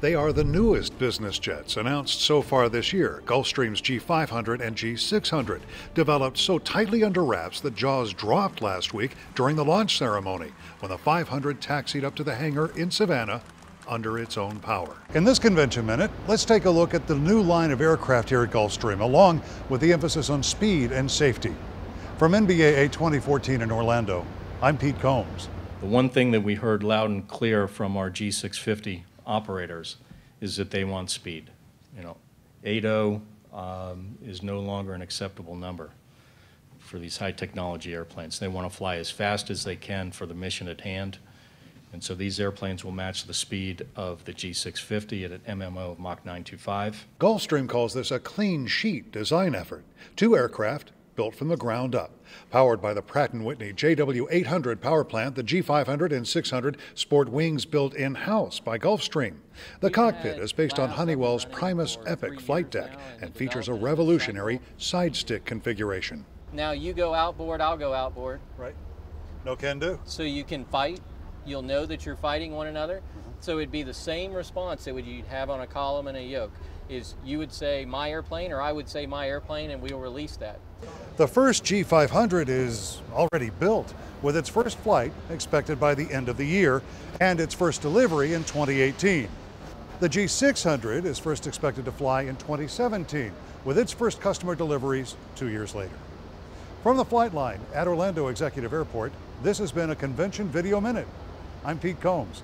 They are the newest business jets announced so far this year, Gulfstream's G500 and G600, developed so tightly under wraps that jaws dropped last week during the launch ceremony when the 500 taxied up to the hangar in Savannah under its own power. In this Convention Minute, let's take a look at the new line of aircraft here at Gulfstream, along with the emphasis on speed and safety. From NBAA 2014 in Orlando, I'm Pete Combs. The one thing that we heard loud and clear from our G650 operators is that they want speed. You know, 8.0 is no longer an acceptable number for these high technology airplanes. They want to fly as fast as they can for the mission at hand. And so these airplanes will match the speed of the G650 at an MMO of Mach 925. Gulfstream calls this a clean sheet design effort. Two aircraft built from the ground up. Powered by the Pratt & Whitney JW 800 power plant, the G500 and 600 sport wings built in-house by Gulfstream. The cockpit is based on Honeywell's Primus Epic flight deck and features a revolutionary side stick configuration. Now you go outboard, I'll go outboard. Right. No can do. So you can fight. You'll know that you're fighting one another. So it'd be the same response that you'd have on a column and a yoke. Is you would say my airplane, or I would say my airplane, and we'll release that. The first G500 is already built, with its first flight expected by the end of the year and its first delivery in 2018. The G600 is first expected to fly in 2017, with its first customer deliveries 2 years later. From the flight line at Orlando Executive Airport, this has been a Convention Video Minute. I'm Pete Combs.